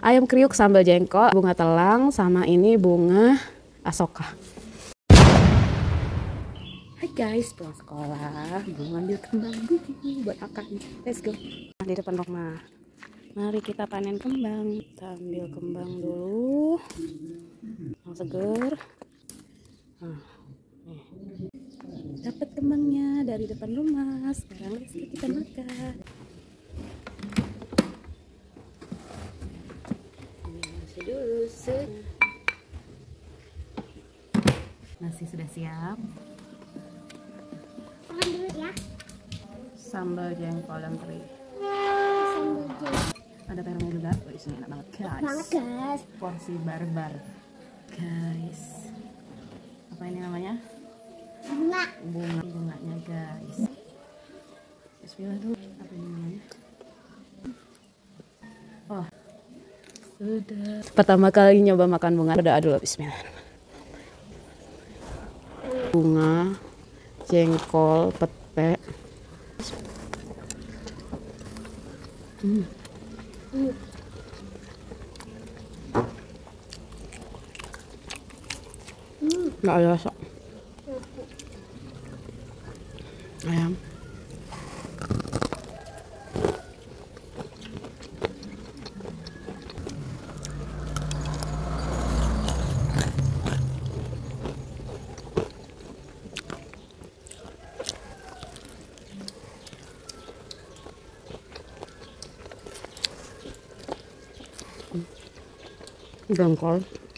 ayam kriuk sambal jengkol, bunga telang, sama ini bunga asoka. Hai guys, pulang sekolah, belum ngambil kembang dulu buat akar. Let's go. Di depan rumah. Mari kita panen kembang. Kita ambil kembang dulu. Yang seger. Nah, dapat kembangnya dari depan rumah. Sekarang Rizki kita makan. Masih dulu. Nasi sudah siap. Makan dulu ya. Sambal jengkol dan teri. Ada permen juga. Oh, isinya enak banget guys. Porsi barbar guys. Apa ini namanya? Bunga. Bunganya guys. Bismillah dulu. Apa ini namanya? Oh, sudah. Pertama kali nyoba makan bunga, berdoa dulu. Bismillah. Bunga, jengkol, pete. Nggak ada rasa ayam. Jengkol, bunga,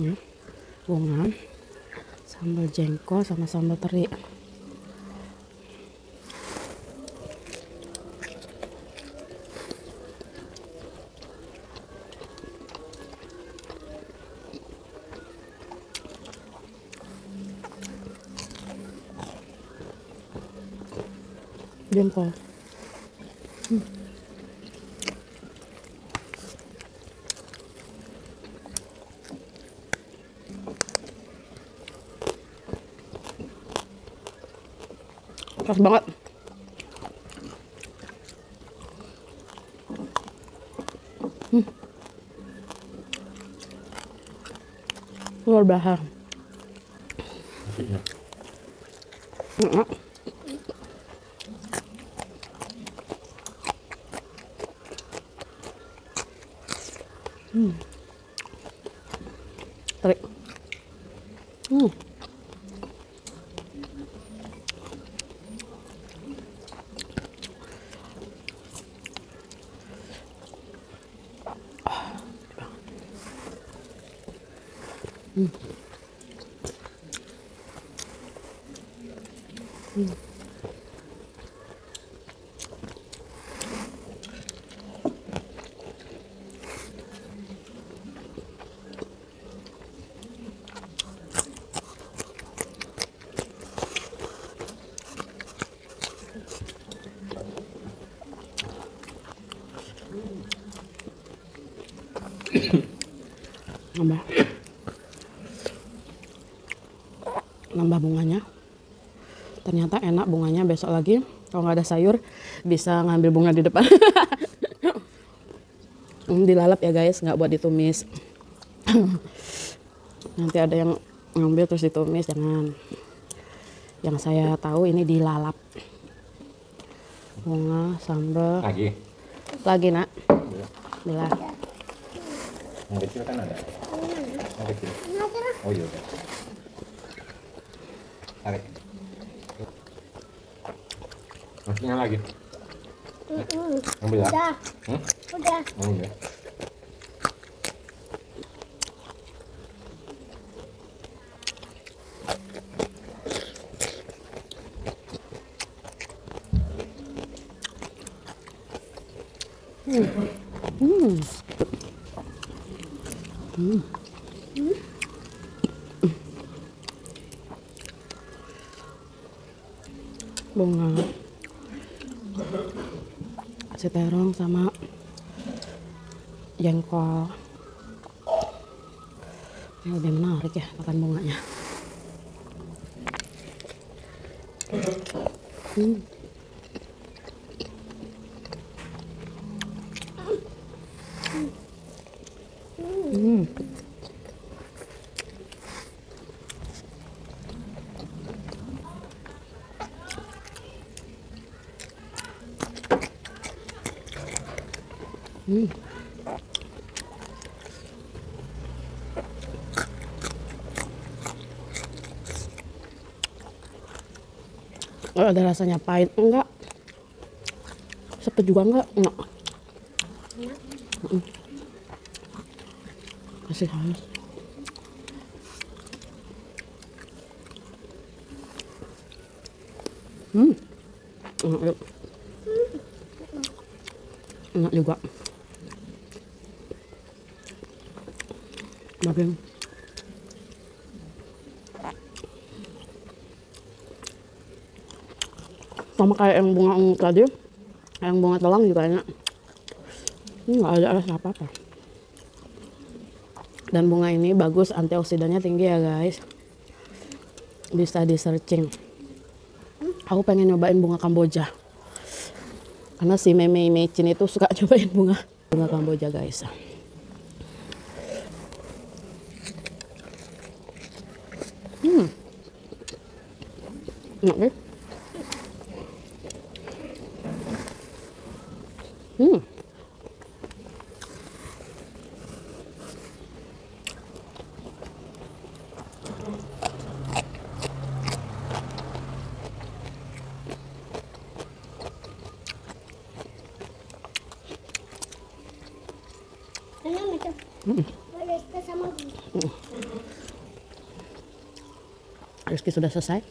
ya, bunga, sambal jengkol sama sambal teri. Jengkol. Pas banget. Luar biasa. Tarik. Nambah bunganya, ternyata enak bunganya. Besok lagi kalau nggak ada sayur bisa ngambil bunga di depan. Dilalap ya guys, nggak buat ditumis. Nanti ada yang ngambil terus ditumis, jangan. Yang saya tahu ini dilalap. Bunga, sambal. Lagi? Lagi, nak. Bila. Yang kecil kan ada? Yang kecil? Oh iya. Tarik. Masuknya lagi? Ambil ya? Udah. Hmm? Udah. Oh, iya. Bunga terong sama jengkol. Ini lebih menarik ya makan bunganya. Oh, ada rasanya pahit enggak? Sepet juga enggak? Enggak. Masih halus. Enak juga. Makin sama kayak yang bunga ungu tadi, yang bunga telang juga enak. Ini nggak ada rasa apa-apa. Dan bunga ini bagus, antioksidannya tinggi ya guys. Bisa di searching. Aku pengen nyobain bunga kamboja. Karena si Meme Cin itu suka nyobain bunga kamboja guys. Enak deh. Rizki sudah selesai.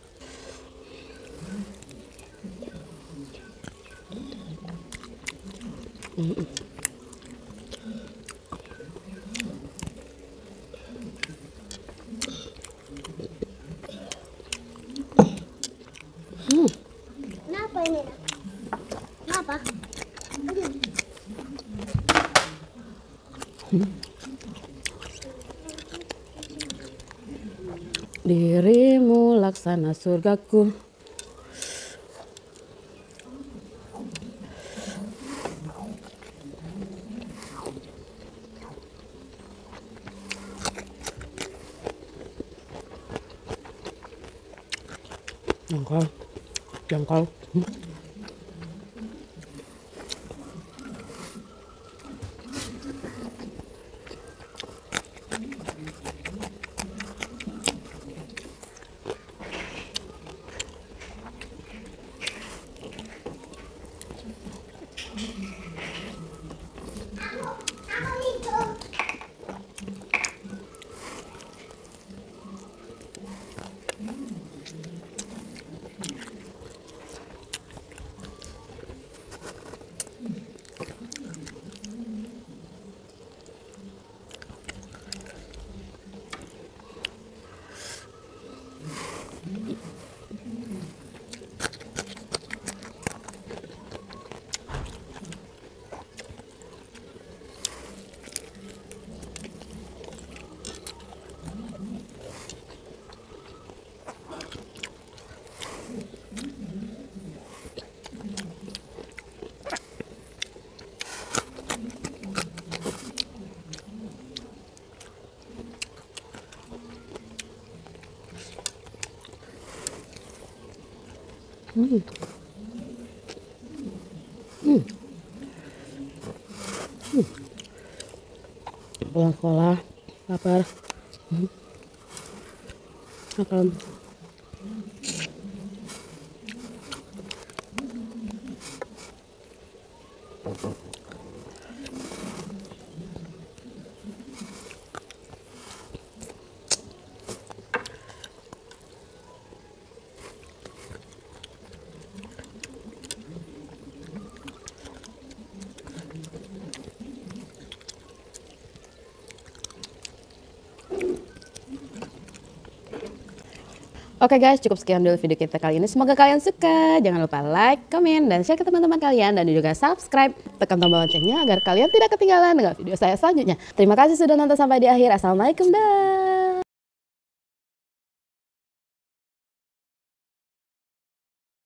Kenapa ini? Kenapa? Dirimu laksana surgaku. Jengkol. Kolah-kolah, lapar. Makan. Oke guys, cukup sekian dulu video kita kali ini. Semoga kalian suka. Jangan lupa like, komen, dan share ke teman-teman kalian. Dan juga subscribe. Tekan tombol loncengnya agar kalian tidak ketinggalan dengan video saya selanjutnya. Terima kasih sudah nonton sampai di akhir. Assalamualaikum, dah.